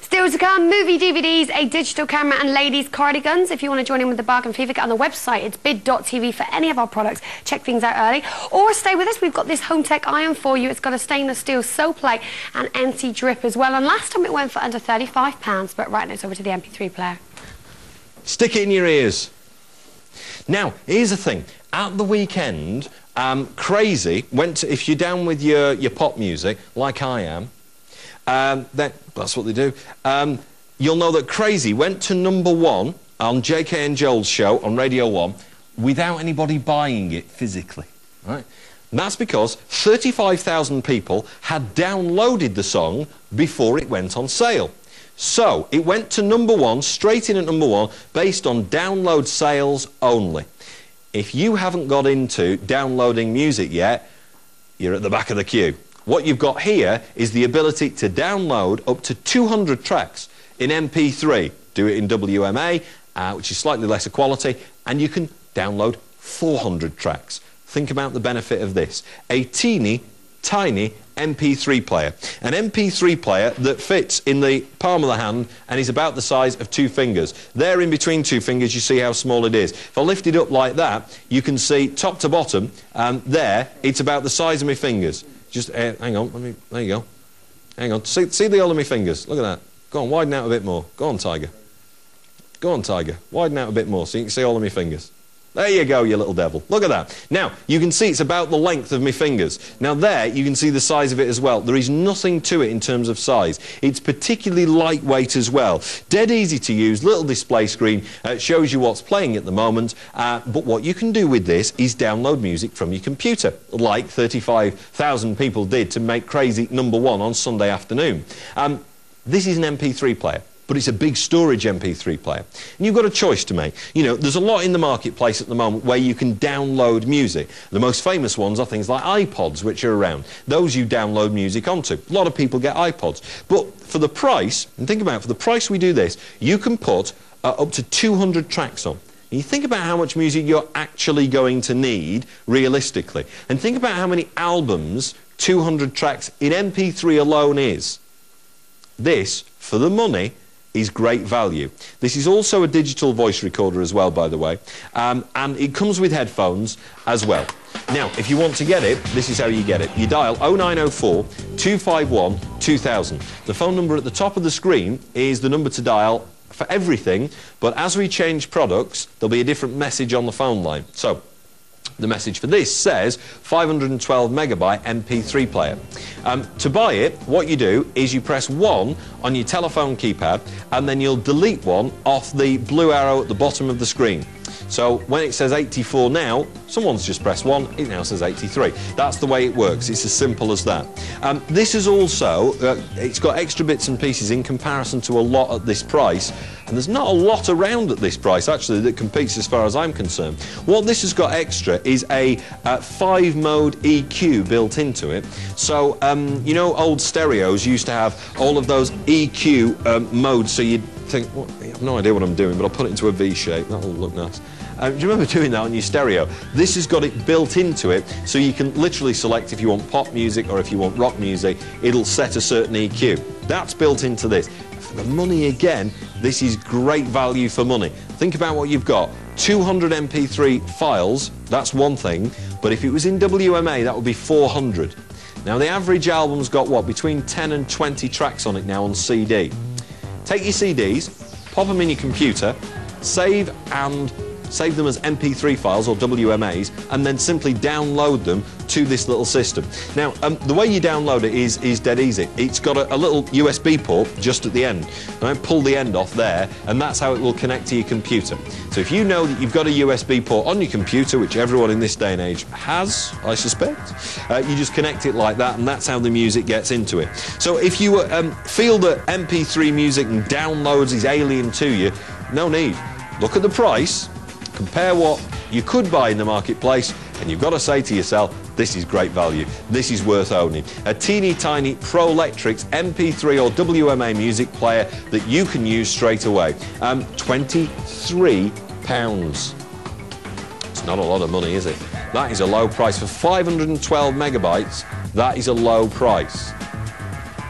Still to come, movie DVDs, a digital camera and ladies' cardigans. If you want to join in with the bargain fever, get on the website. It's bid.tv for any of our products. Check things out early. Or stay with us. We've got this home tech iron for you. It's got a stainless steel soap plate and anti-drip as well. And last time it went for under £35. But right now it's over to the MP3 player. Stick it in your ears. Now, here's the thing. At the weekend, Crazy went to, if you're down with your pop music, like I am, that's what they do. You'll know that Crazy went to #1 on JK and Joel's show on Radio 1 without anybody buying it physically. Right? And that's because 35,000 people had downloaded the song before it went on sale. So it went to #1, straight in at #1, based on download sales only. If you haven't got into downloading music yet, you're at the back of the queue. What you've got here is the ability to download up to 200 tracks in MP3. Do it in WMA, which is slightly lesser quality, and you can download 400 tracks. Think about the benefit of this. A teeny, tiny MP3 player. An MP3 player that fits in the palm of the hand and is about the size of two fingers. There in between two fingers, you see how small it is. If I lift it up like that, you can see top to bottom, there, it's about the size of my fingers. Just, hang on, let me, there you go. Hang on, see the all of my fingers, look at that. Go on, widen out a bit more. Go on, Tiger. Go on, Tiger, widen out a bit more so you can see all of my fingers. There you go, you little devil. Look at that. Now, you can see it's about the length of my fingers. Now there, you can see the size of it as well. There is nothing to it in terms of size. It's particularly lightweight as well. Dead easy to use, little display screen. It shows you what's playing at the moment. But what you can do with this is download music from your computer, like 35,000 people did to make Crazy #1 on Sunday afternoon. This is an MP3 player, but it's a big storage MP3 player. And you've got a choice to make. You know, there's a lot in the marketplace at the moment where you can download music. The most famous ones are things like iPods, which are around. Those you download music onto. A lot of people get iPods. But for the price, and think about it, for the price we do this, you can put up to 200 tracks on. And you think about how much music you're actually going to need, realistically. And think about how many albums 200 tracks in MP3 alone is. This, for the money, is great value. This is also a digital voice recorder as well, by the way, and it comes with headphones as well. Now, if you want to get it, this is how you get it. You dial 0904 251 2000. The phone number at the top of the screen is the number to dial for everything, but as we change products, there'll be a different message on the phone line. So, the message for this says 512 megabyte MP3 player. To buy it, what you do is you press 1 on your telephone keypad and then you'll delete 1 off the blue arrow at the bottom of the screen. So when it says 84 now, someone's just pressed 1, it now says 83. That's the way it works, it's as simple as that. This is also, it's got extra bits and pieces in comparison to a lot at this price, and there's not a lot around at this price actually that competes as far as I'm concerned. What this has got extra is a 5-mode EQ built into it. So, you know, old stereos used to have all of those EQ modes, so you'd think, well, I have no idea what I'm doing, but I'll put it into a V shape, that'll look nice. Do you remember doing that on your stereo? This has got it built into it, so you can literally select if you want pop music or if you want rock music, it'll set a certain EQ. That's built into this. For the money again, this is great value for money. Think about what you've got. 200 MP3 files, that's one thing, but if it was in WMA, that would be 400. Now, the average album's got, what, between 10 and 20 tracks on it now on CD. Take your CDs, pop them in your computer, save them as MP3 files or WMAs, and then simply download them to this little system. Now, the way you download it is dead easy. It's got a little USB port just at the end. And I pull the end off there, and that's how it will connect to your computer. So if you know that you've got a USB port on your computer, which everyone in this day and age has, I suspect, you just connect it like that, and that's how the music gets into it. So if you feel that MP3 music and downloads is alien to you, no need. Look at the price, compare what you could buy in the marketplace, and you've got to say to yourself, this is great value. This is worth owning. A teeny tiny Prolectrix MP3 or WMA music player that you can use straight away. £23. It's not a lot of money, is it? That is a low price. For 512 megabytes, that is a low price.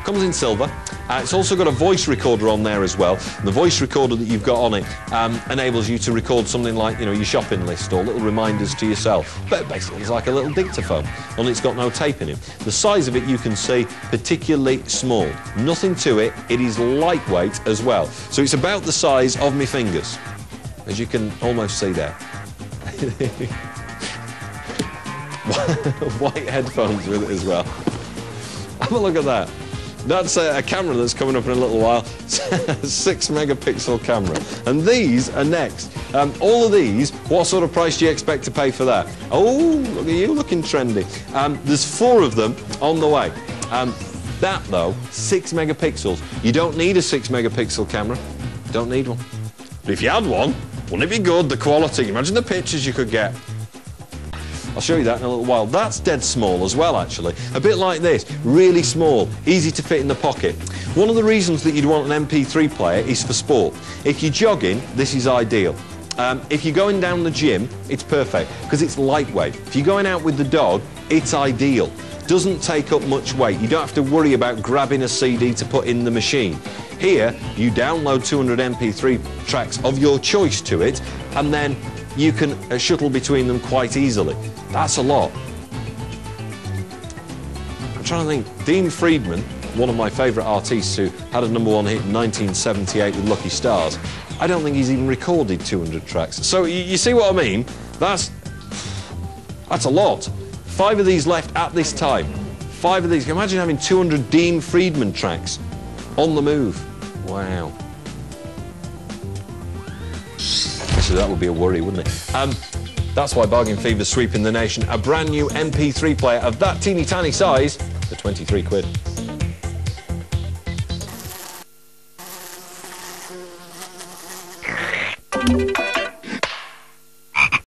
Comes in silver. It's also got a voice recorder on there as well. The voice recorder that you've got on it enables you to record something like, you know, your shopping list or little reminders to yourself. But basically it's like a little dictaphone, only it's got no tape in it. The size of it, you can see, particularly small. Nothing to it. It is lightweight as well. So it's about the size of my fingers, as you can almost see there. White headphones with it as well. Have a look at that. That's a camera that's coming up in a little while. 6 megapixel camera. And these are next. All of these, what sort of price do you expect to pay for that? Oh, look at you looking trendy. There's 4 of them on the way. That though, 6 megapixels. You don't need a 6 megapixel camera. Don't need one. But if you had one, wouldn't it be good, the quality? Imagine the pictures you could get. I'll show you that in a little while. That's dead small as well, actually. A bit like this, really small, easy to fit in the pocket. One of the reasons that you'd want an MP3 player is for sport. If you're jogging, this is ideal. If you're going down the gym, it's perfect, because it's lightweight. If you're going out with the dog, it's ideal. Doesn't take up much weight. You don't have to worry about grabbing a CD to put in the machine. Here, you download 200 MP3 tracks of your choice to it, and then you can shuttle between them quite easily. That's a lot. I'm trying to think. Dean Friedman, one of my favourite artists who had a number one hit in 1978 with Lucky Stars, I don't think he's even recorded 200 tracks. So you see what I mean? That's a lot. 5 of these left at this time. 5 of these. Imagine having 200 Dean Friedman tracks on the move. Wow. So that would be a worry, wouldn't it? That's why bargain fever's sweeping the nation. A brand new MP3 player of that teeny tiny size for 23 quid.